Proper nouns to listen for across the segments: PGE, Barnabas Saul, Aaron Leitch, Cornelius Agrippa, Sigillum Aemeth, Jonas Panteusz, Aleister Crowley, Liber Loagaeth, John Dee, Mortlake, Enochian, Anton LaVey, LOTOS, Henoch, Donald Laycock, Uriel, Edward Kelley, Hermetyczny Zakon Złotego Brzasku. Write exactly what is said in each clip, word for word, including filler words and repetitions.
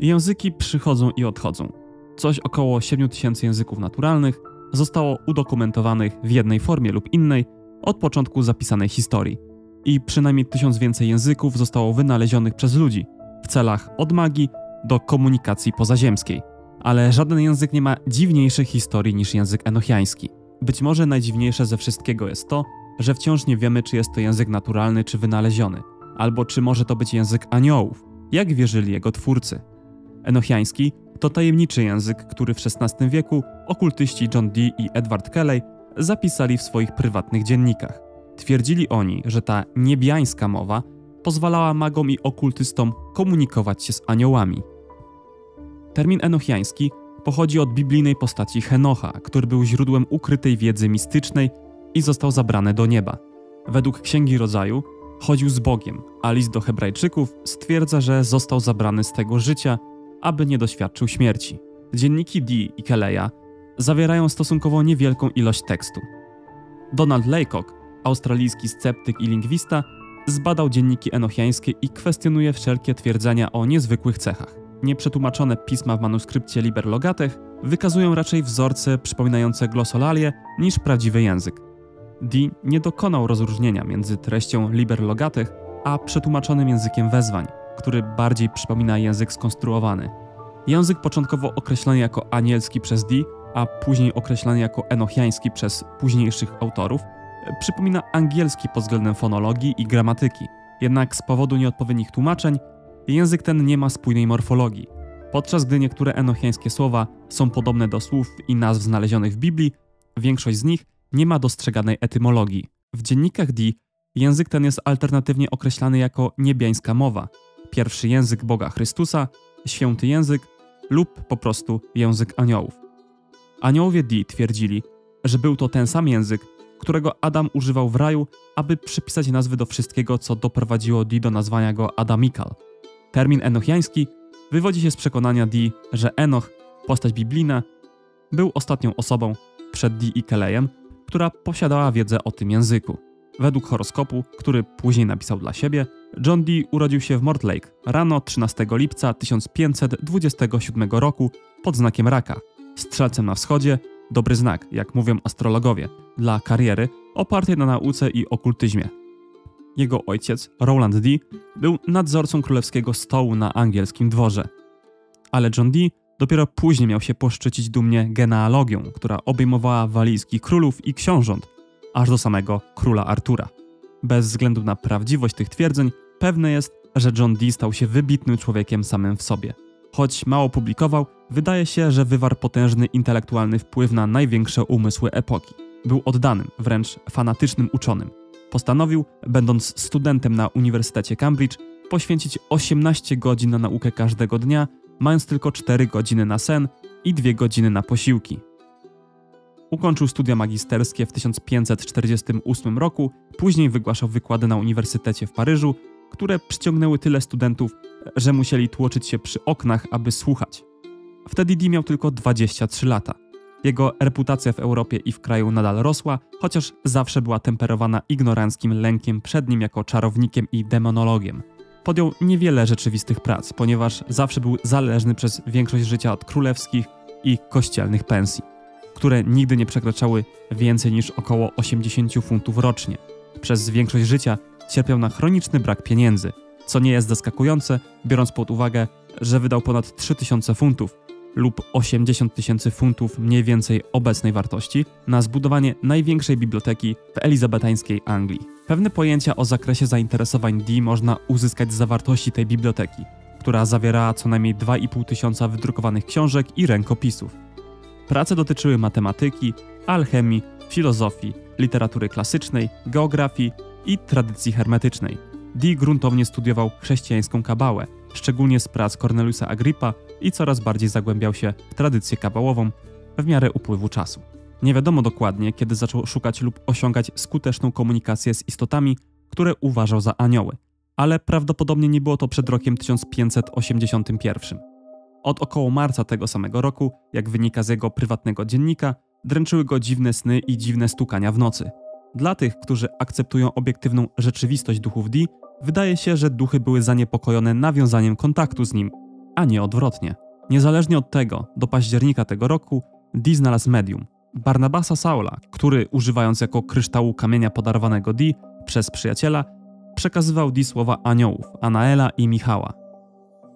Języki przychodzą i odchodzą. Coś około siedem tysięcy języków naturalnych zostało udokumentowanych w jednej formie lub innej od początku zapisanej historii. I przynajmniej tysiąc więcej języków zostało wynalezionych przez ludzi w celach od magii do komunikacji pozaziemskiej. Ale żaden język nie ma dziwniejszej historii niż język enochiański. Być może najdziwniejsze ze wszystkiego jest to, że wciąż nie wiemy, czy jest to język naturalny czy wynaleziony, albo czy może to być język aniołów, jak wierzyli jego twórcy. Enochiański to tajemniczy język, który w szesnastym wieku okultyści John Dee i Edward Kelley zapisali w swoich prywatnych dziennikach. Twierdzili oni, że ta niebiańska mowa pozwalała magom i okultystom komunikować się z aniołami. Termin enochiański pochodzi od biblijnej postaci Henocha, który był źródłem ukrytej wiedzy mistycznej i został zabrany do nieba. Według Księgi Rodzaju chodził z Bogiem, a list do Hebrajczyków stwierdza, że został zabrany z tego życia, aby nie doświadczył śmierci. Dzienniki Dee i Kelleya zawierają stosunkowo niewielką ilość tekstu. Donald Laycock, australijski sceptyk i lingwista, zbadał dzienniki enochiańskie i kwestionuje wszelkie twierdzenia o niezwykłych cechach. Nieprzetłumaczone pisma w manuskrypcie Liber Loagaeth wykazują raczej wzorce przypominające glosolalię niż prawdziwy język. Dee nie dokonał rozróżnienia między treścią Liber Loagaeth a przetłumaczonym językiem wezwań, który bardziej przypomina język skonstruowany. Język początkowo określany jako anielski przez Dee, a później określany jako enochiański przez późniejszych autorów, przypomina angielski pod względem fonologii i gramatyki. Jednak z powodu nieodpowiednich tłumaczeń język ten nie ma spójnej morfologii. Podczas gdy niektóre enochiańskie słowa są podobne do słów i nazw znalezionych w Biblii, większość z nich nie ma dostrzeganej etymologii. W dziennikach Dee język ten jest alternatywnie określany jako niebiańska mowa, pierwszy język Boga Chrystusa, święty język lub po prostu język aniołów. Aniołowie Dee twierdzili, że był to ten sam język, którego Adam używał w raju, aby przypisać nazwy do wszystkiego, co doprowadziło Dee do nazwania go Adamikal. Termin enochiański wywodzi się z przekonania Dee, że Enoch, postać biblijna, był ostatnią osobą przed Dee i Keleyem, która posiadała wiedzę o tym języku. Według horoskopu, który później napisał dla siebie, John Dee urodził się w Mortlake rano trzynastego lipca tysiąc pięćset dwudziestego siódmego roku pod znakiem Raka, strzelcem na wschodzie, dobry znak, jak mówią astrologowie, dla kariery opartej na nauce i okultyzmie. Jego ojciec, Roland Dee, był nadzorcą królewskiego stołu na angielskim dworze. Ale John Dee dopiero później miał się poszczycić dumnie genealogią, która obejmowała walijskich królów i książąt, aż do samego króla Artura. Bez względu na prawdziwość tych twierdzeń, pewne jest, że John Dee stał się wybitnym człowiekiem samym w sobie. Choć mało publikował, wydaje się, że wywarł potężny intelektualny wpływ na największe umysły epoki. Był oddanym, wręcz fanatycznym uczonym. Postanowił, będąc studentem na Uniwersytecie Cambridge, poświęcić osiemnaście godzin na naukę każdego dnia, mając tylko cztery godziny na sen i dwie godziny na posiłki. Ukończył studia magisterskie w tysiąc pięćset czterdziestym ósmym roku, później wygłaszał wykłady na Uniwersytecie w Paryżu, które przyciągnęły tyle studentów, że musieli tłoczyć się przy oknach, aby słuchać. Wtedy Dee miał tylko dwadzieścia trzy lata. Jego reputacja w Europie i w kraju nadal rosła, chociaż zawsze była temperowana ignoranckim lękiem przed nim jako czarownikiem i demonologiem. Podjął niewiele rzeczywistych prac, ponieważ zawsze był zależny przez większość życia od królewskich i kościelnych pensji, które nigdy nie przekraczały więcej niż około osiemdziesiąt funtów rocznie. Przez większość życia cierpiał na chroniczny brak pieniędzy, co nie jest zaskakujące, biorąc pod uwagę, że wydał ponad trzy tysiące funtów lub osiemdziesiąt tysięcy funtów mniej więcej obecnej wartości na zbudowanie największej biblioteki w elizabetańskiej Anglii. Pewne pojęcia o zakresie zainteresowań Dee można uzyskać z zawartości tej biblioteki, która zawierała co najmniej dwa i pół tysiąca wydrukowanych książek i rękopisów. Prace dotyczyły matematyki, alchemii, filozofii, literatury klasycznej, geografii i tradycji hermetycznej. Dee gruntownie studiował chrześcijańską kabałę, szczególnie z prac Corneliusa Agrippa, i coraz bardziej zagłębiał się w tradycję kabałową w miarę upływu czasu. Nie wiadomo dokładnie, kiedy zaczął szukać lub osiągać skuteczną komunikację z istotami, które uważał za anioły, ale prawdopodobnie nie było to przed rokiem tysiąc pięćset osiemdziesiątym pierwszym. Od około marca tego samego roku, jak wynika z jego prywatnego dziennika, dręczyły go dziwne sny i dziwne stukania w nocy. Dla tych, którzy akceptują obiektywną rzeczywistość duchów Dee, wydaje się, że duchy były zaniepokojone nawiązaniem kontaktu z nim, a nie odwrotnie. Niezależnie od tego, do października tego roku Dee znalazł medium, Barnabasa Saula, który, używając jako kryształu kamienia podarowanego Dee przez przyjaciela, przekazywał Dee słowa aniołów, Anaela i Michała.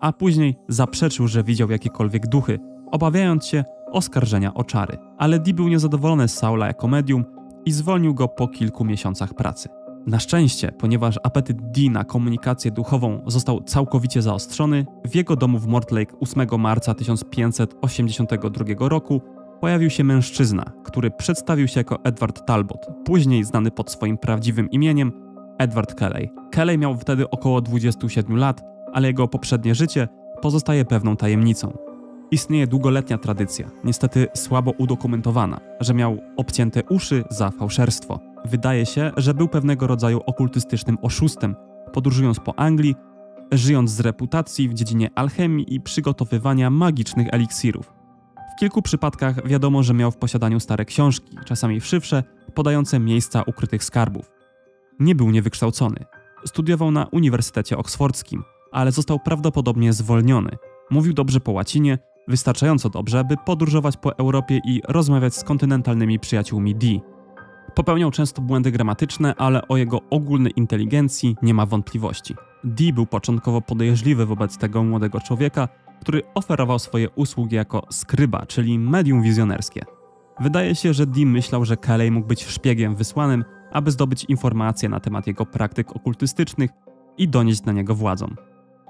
A później zaprzeczył, że widział jakiekolwiek duchy, obawiając się oskarżenia o czary. Ale Dee był niezadowolony z Saula jako medium i zwolnił go po kilku miesiącach pracy. Na szczęście, ponieważ apetyt Dee na komunikację duchową został całkowicie zaostrzony, w jego domu w Mortlake ósmego marca tysiąc pięćset osiemdziesiątego drugiego roku pojawił się mężczyzna, który przedstawił się jako Edward Talbot, później znany pod swoim prawdziwym imieniem Edward Kelley. Kelley miał wtedy około dwudziestu siedmiu lat, ale jego poprzednie życie pozostaje pewną tajemnicą. Istnieje długoletnia tradycja, niestety słabo udokumentowana, że miał obcięte uszy za fałszerstwo. Wydaje się, że był pewnego rodzaju okultystycznym oszustem, podróżując po Anglii, żyjąc z reputacji w dziedzinie alchemii i przygotowywania magicznych eliksirów. W kilku przypadkach wiadomo, że miał w posiadaniu stare książki, czasami wszywsze, podające miejsca ukrytych skarbów. Nie był niewykształcony. Studiował na Uniwersytecie Oksfordzkim, ale został prawdopodobnie zwolniony. Mówił dobrze po łacinie, wystarczająco dobrze, by podróżować po Europie i rozmawiać z kontynentalnymi przyjaciółmi Dee. Popełniał często błędy gramatyczne, ale o jego ogólnej inteligencji nie ma wątpliwości. Dee był początkowo podejrzliwy wobec tego młodego człowieka, który oferował swoje usługi jako skryba, czyli medium wizjonerskie. Wydaje się, że Dee myślał, że Kelley mógł być szpiegiem wysłanym, aby zdobyć informacje na temat jego praktyk okultystycznych i donieść na niego władzom.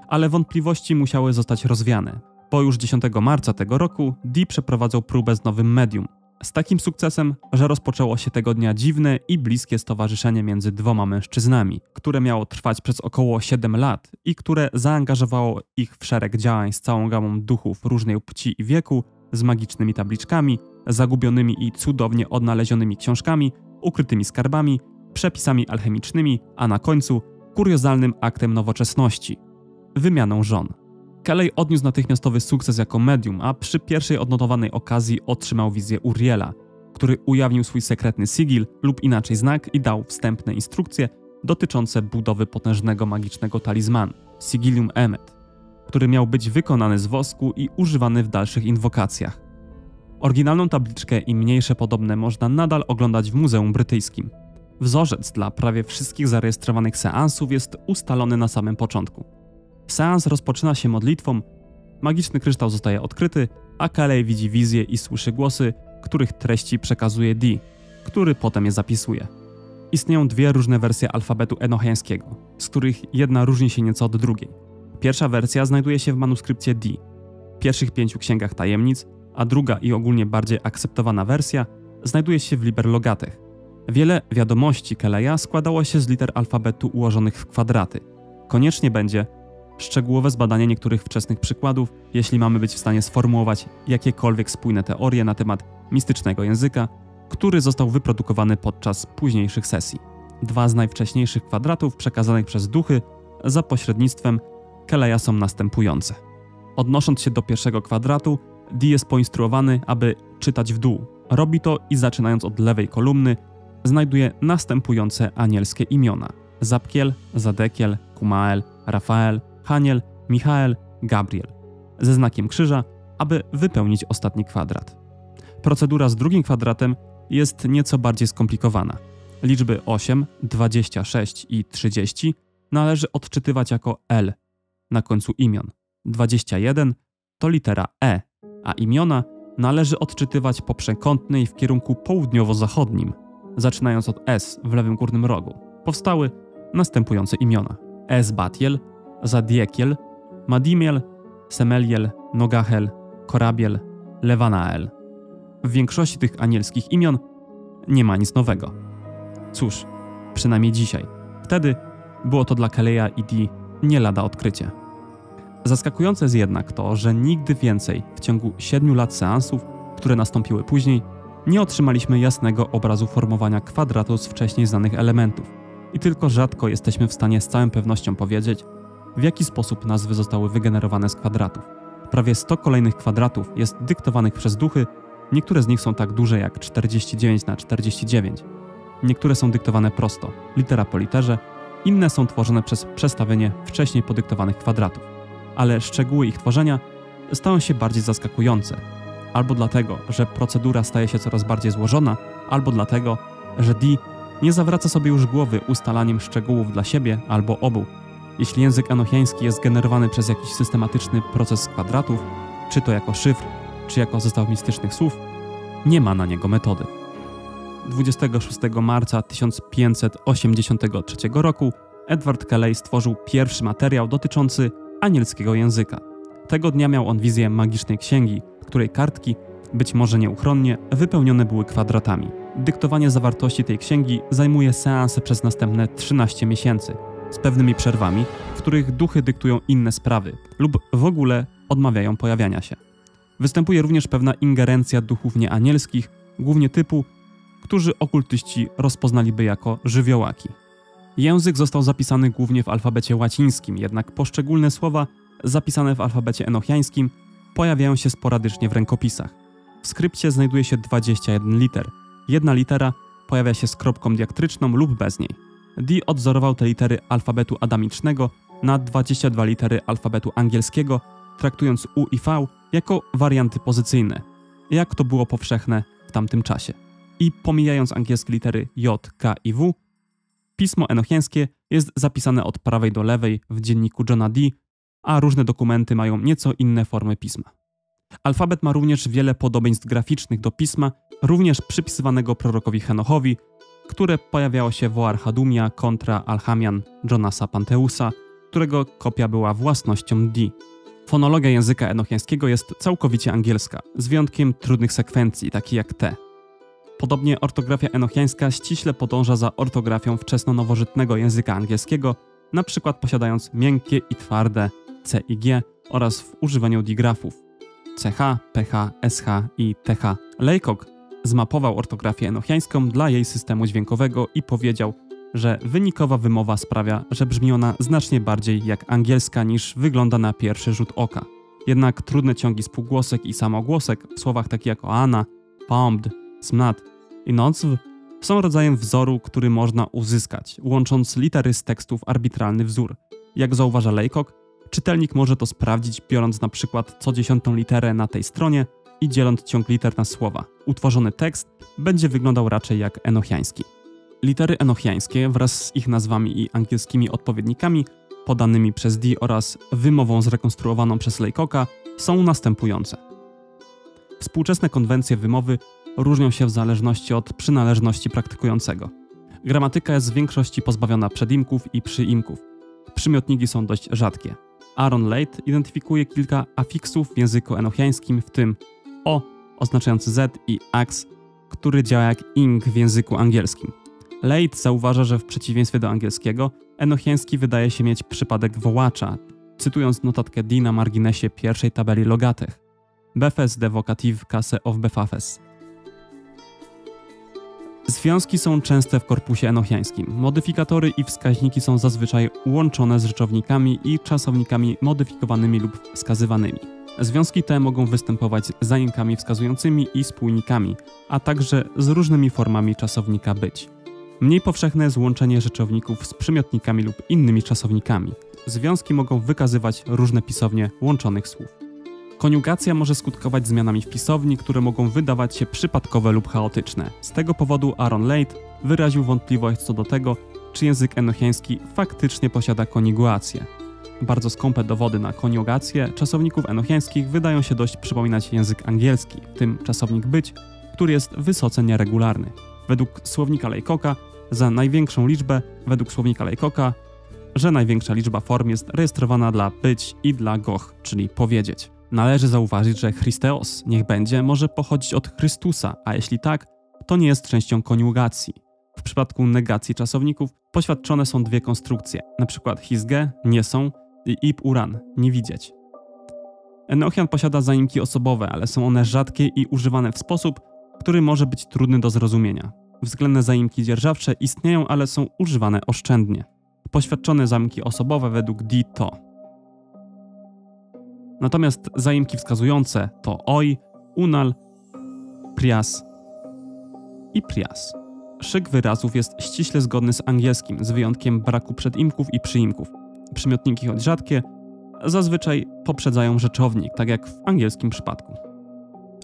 Ale wątpliwości musiały zostać rozwiane, bo już dziesiątego marca tego roku Dee przeprowadzał próbę z nowym medium, z takim sukcesem, że rozpoczęło się tego dnia dziwne i bliskie stowarzyszenie między dwoma mężczyznami, które miało trwać przez około siedem lat i które zaangażowało ich w szereg działań z całą gamą duchów różnej płci i wieku, z magicznymi tabliczkami, zagubionymi i cudownie odnalezionymi książkami, ukrytymi skarbami, przepisami alchemicznymi, a na końcu kuriozalnym aktem nowoczesności – wymianą żon. Kelley odniósł natychmiastowy sukces jako medium, a przy pierwszej odnotowanej okazji otrzymał wizję Uriela, który ujawnił swój sekretny sigil lub inaczej znak i dał wstępne instrukcje dotyczące budowy potężnego magicznego talizmanu – Sigillum Aemeth, który miał być wykonany z wosku i używany w dalszych inwokacjach. Oryginalną tabliczkę i mniejsze podobne można nadal oglądać w Muzeum Brytyjskim. Wzorzec dla prawie wszystkich zarejestrowanych seansów jest ustalony na samym początku. Seans rozpoczyna się modlitwą, magiczny kryształ zostaje odkryty, a Kelley widzi wizję i słyszy głosy, których treści przekazuje Dee, który potem je zapisuje. Istnieją dwie różne wersje alfabetu enochiańskiego, z których jedna różni się nieco od drugiej. Pierwsza wersja znajduje się w manuskrypcie Dee, pierwszych pięciu księgach tajemnic, a druga i ogólnie bardziej akceptowana wersja znajduje się w Liber Loagaeth. Wiele wiadomości Kelleya składało się z liter alfabetu ułożonych w kwadraty. Koniecznie będzie szczegółowe zbadanie niektórych wczesnych przykładów, jeśli mamy być w stanie sformułować jakiekolwiek spójne teorie na temat mistycznego języka, który został wyprodukowany podczas późniejszych sesji. Dwa z najwcześniejszych kwadratów przekazanych przez duchy za pośrednictwem Kelleya są następujące. Odnosząc się do pierwszego kwadratu, Dee jest poinstruowany, aby czytać w dół. Robi to i zaczynając od lewej kolumny znajduje następujące anielskie imiona: Zabkiel, Zadekiel, Kumael, Rafael, Haniel, Michael, Gabriel, ze znakiem krzyża, aby wypełnić ostatni kwadrat. Procedura z drugim kwadratem jest nieco bardziej skomplikowana. Liczby osiem, dwadzieścia sześć i trzydzieści należy odczytywać jako L na końcu imion. dwadzieścia jeden to litera E, a imiona należy odczytywać po przekątnej w kierunku południowo-zachodnim, zaczynając od S w lewym górnym rogu. Powstały następujące imiona: Esbatiel, Zadiekiel, Madimiel, Semeliel, Nogahel, Korabiel, Lewanael. W większości tych anielskich imion nie ma nic nowego. Cóż, przynajmniej dzisiaj. Wtedy było to dla Kelleya i Dee nie lada odkrycie. Zaskakujące jest jednak to, że nigdy więcej w ciągu siedmiu lat seansów, które nastąpiły później, nie otrzymaliśmy jasnego obrazu formowania kwadratu z wcześniej znanych elementów i tylko rzadko jesteśmy w stanie z całą pewnością powiedzieć, w jaki sposób nazwy zostały wygenerowane z kwadratów. Prawie sto kolejnych kwadratów jest dyktowanych przez duchy, niektóre z nich są tak duże jak czterdzieści dziewięć na czterdzieści dziewięć. Niektóre są dyktowane prosto, litera po literze, inne są tworzone przez przestawienie wcześniej podyktowanych kwadratów. ale szczegóły ich tworzenia stają się bardziej zaskakujące. Albo dlatego, że procedura staje się coraz bardziej złożona, albo dlatego, że Dee nie zawraca sobie już głowy ustalaniem szczegółów dla siebie albo obu. Jeśli język enochiański jest generowany przez jakiś systematyczny proces kwadratów, czy to jako szyfr, czy jako zestaw mistycznych słów, nie ma na niego metody. dwudziestego szóstego marca tysiąc pięćset osiemdziesiątego trzeciego roku Edward Kelley stworzył pierwszy materiał dotyczący anielskiego języka. Tego dnia miał on wizję magicznej księgi, której kartki, być może nieuchronnie, wypełnione były kwadratami. Dyktowanie zawartości tej księgi zajmuje seanse przez następne trzynaście miesięcy, z pewnymi przerwami, w których duchy dyktują inne sprawy lub w ogóle odmawiają pojawiania się. Występuje również pewna ingerencja duchów nieanielskich, głównie typu, którzy okultyści rozpoznaliby jako żywiołaki. Język został zapisany głównie w alfabecie łacińskim, jednak poszczególne słowa zapisane w alfabecie enochiańskim pojawiają się sporadycznie w rękopisach. W skrypcie znajduje się dwadzieścia jeden liter. Jedna litera pojawia się z kropką diaktryczną lub bez niej. Dee odwzorował te litery alfabetu adamicznego na dwadzieścia dwa litery alfabetu angielskiego, traktując U i V jako warianty pozycyjne, jak to było powszechne w tamtym czasie. I pomijając angielskie litery J, K i W, pismo enochiańskie jest zapisane od prawej do lewej w dzienniku Johna Dee, a różne dokumenty mają nieco inne formy pisma. Alfabet ma również wiele podobieństw graficznych do pisma, również przypisywanego prorokowi Henochowi, które pojawiało się w Oarchadumia kontra Alchamian Jonasa Panteusa, którego kopia była własnością Dee. Fonologia języka enochiańskiego jest całkowicie angielska, z wyjątkiem trudnych sekwencji, takich jak te. Podobnie ortografia enochiańska ściśle podąża za ortografią wczesnonowożytnego języka angielskiego, na przykład posiadając miękkie i twarde C i G oraz w używaniu digrafów C H, P H, S H i T H. Laycock zmapował ortografię enochiańską dla jej systemu dźwiękowego i powiedział, że wynikowa wymowa sprawia, że brzmi ona znacznie bardziej jak angielska niż wygląda na pierwszy rzut oka. Jednak trudne ciągi spółgłosek i samogłosek w słowach takich jak oana, pomd, smnat i nocw są rodzajem wzoru, który można uzyskać, łącząc litery z tekstów arbitralny wzór. Jak zauważa Laycock, czytelnik może to sprawdzić, biorąc na przykład co dziesiątą literę na tej stronie i dzieląc ciąg liter na słowa. Utworzony tekst będzie wyglądał raczej jak enochiański. Litery enochiańskie wraz z ich nazwami i angielskimi odpowiednikami podanymi przez Dee oraz wymową zrekonstruowaną przez Laycocka są następujące. Współczesne konwencje wymowy różnią się w zależności od przynależności praktykującego. Gramatyka jest w większości pozbawiona przedimków i przyimków. Przymiotniki są dość rzadkie. Aaron Leitch identyfikuje kilka afiksów w języku enochiańskim, w tym o oznaczający z i ax, który działa jak ing w języku angielskim. Leitch zauważa, że w przeciwieństwie do angielskiego, enochiański wydaje się mieć przypadek wołacza, cytując notatkę Dee na marginesie pierwszej tabeli Logatech. Befes de vocative case of befafes. Związki są częste w korpusie enochiańskim. Modyfikatory i wskaźniki są zazwyczaj łączone z rzeczownikami i czasownikami modyfikowanymi lub wskazywanymi. Związki te mogą występować z zaimkami wskazującymi i spójnikami, a także z różnymi formami czasownika być. Mniej powszechne jest łączenie rzeczowników z przymiotnikami lub innymi czasownikami. Związki mogą wykazywać różne pisownie łączonych słów. Koniugacja może skutkować zmianami w pisowni, które mogą wydawać się przypadkowe lub chaotyczne. Z tego powodu Aaron Leitch wyraził wątpliwość co do tego, czy język enochiański faktycznie posiada koniugację. Bardzo skąpe dowody na koniugację czasowników enochiańskich wydają się dość przypominać język angielski, w tym czasownik być, który jest wysoce nieregularny. Według słownika Laycocka za największą liczbę, według słownika Laycocka, że największa liczba form jest rejestrowana dla być i dla goch, czyli powiedzieć. Należy zauważyć, że Christeos, niech będzie, może pochodzić od Chrystusa, a jeśli tak, to nie jest częścią koniugacji. W przypadku negacji czasowników poświadczone są dwie konstrukcje, np. hisge, nie są, i ip uran, nie widzieć. Enochian posiada zaimki osobowe, ale są one rzadkie i używane w sposób, który może być trudny do zrozumienia. Względne zaimki dzierżawcze istnieją, ale są używane oszczędnie. Poświadczone zaimki osobowe według Dee to. Natomiast zaimki wskazujące to oj, unal, prias i prias. Szyk wyrazów jest ściśle zgodny z angielskim, z wyjątkiem braku przedimków i przyimków. Przymiotniki choć rzadkie, zazwyczaj poprzedzają rzeczownik, tak jak w angielskim przypadku.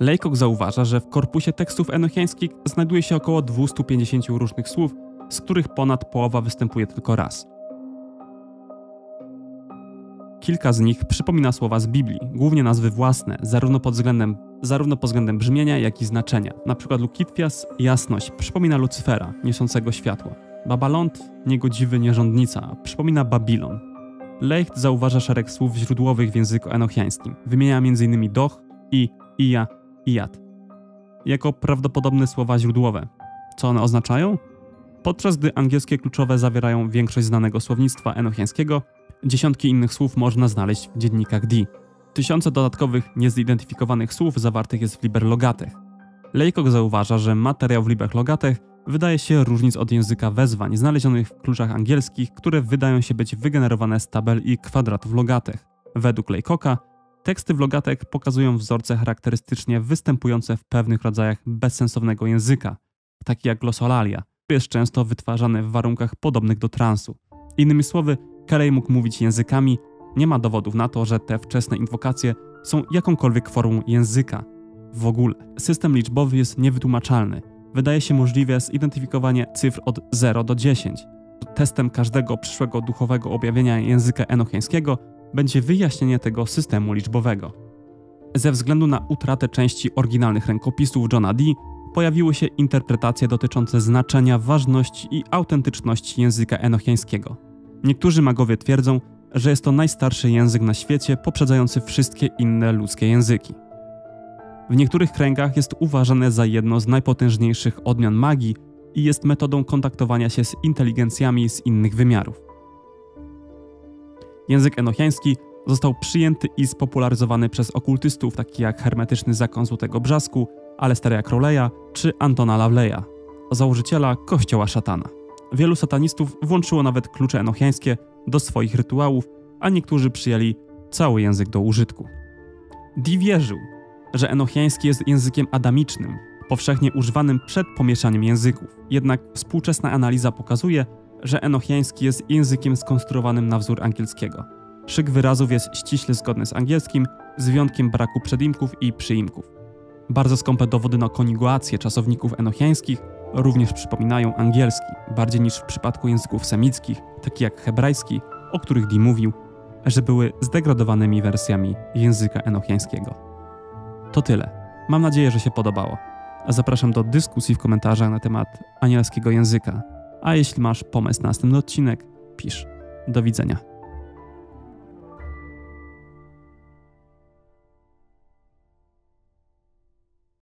Laycock zauważa, że w korpusie tekstów enochiańskich znajduje się około dwieście pięćdziesiąt różnych słów, z których ponad połowa występuje tylko raz. Kilka z nich przypomina słowa z Biblii, głównie nazwy własne, zarówno pod względem, zarówno pod względem brzmienia, jak i znaczenia. Na przykład Lukitwias, jasność, przypomina Lucyfera, niosącego światło. Babalont, niegodziwy nierządnica, przypomina Babilon. Leicht zauważa szereg słów źródłowych w języku enochiańskim. Wymienia m.in. doch, i, ija, ijat jako prawdopodobne słowa źródłowe. Co one oznaczają? Podczas gdy angielskie kluczowe zawierają większość znanego słownictwa enochiańskiego, dziesiątki innych słów można znaleźć w dziennikach Dee. Tysiące dodatkowych, niezidentyfikowanych słów zawartych jest w Liber Loagaeth. Laycock zauważa, że materiał w Liber Loagaeth wydaje się różnic od języka wezwań znalezionych w kluczach angielskich, które wydają się być wygenerowane z tabel i kwadratów Logatech. Według Laycocka teksty w Logatech pokazują wzorce charakterystycznie występujące w pewnych rodzajach bezsensownego języka, taki jak glosolalia, który jest często wytwarzany w warunkach podobnych do transu. Innymi słowy, Kelley mógł mówić językami, nie ma dowodów na to, że te wczesne inwokacje są jakąkolwiek formą języka. W ogóle system liczbowy jest niewytłumaczalny. Wydaje się możliwe zidentyfikowanie cyfr od zera do dziesięciu. Testem każdego przyszłego duchowego objawienia języka enochiańskiego będzie wyjaśnienie tego systemu liczbowego. Ze względu na utratę części oryginalnych rękopisów Johna Dee pojawiły się interpretacje dotyczące znaczenia, ważności i autentyczności języka enochiańskiego. Niektórzy magowie twierdzą, że jest to najstarszy język na świecie poprzedzający wszystkie inne ludzkie języki. W niektórych kręgach jest uważane za jedno z najpotężniejszych odmian magii i jest metodą kontaktowania się z inteligencjami z innych wymiarów. Język enochiański został przyjęty i spopularyzowany przez okultystów takich jak Hermetyczny Zakon Złotego Brzasku, Aleistera Crowleya czy Antona LaVeya, założyciela Kościoła Szatana. Wielu satanistów włączyło nawet klucze enochiańskie do swoich rytuałów, a niektórzy przyjęli cały język do użytku. Dee wierzył, że enochiański jest językiem adamicznym, powszechnie używanym przed pomieszaniem języków. Jednak współczesna analiza pokazuje, że enochiański jest językiem skonstruowanym na wzór angielskiego. Szyk wyrazów jest ściśle zgodny z angielskim, z wyjątkiem braku przedimków i przyimków. Bardzo skąpe dowody na koniguację czasowników enochiańskich również przypominają angielski, bardziej niż w przypadku języków semickich, takich jak hebrajski, o których Dee mówił, że były zdegradowanymi wersjami języka enochiańskiego. To tyle. Mam nadzieję, że się podobało. Zapraszam do dyskusji w komentarzach na temat anielskiego języka. A jeśli masz pomysł na następny odcinek, pisz. Do widzenia.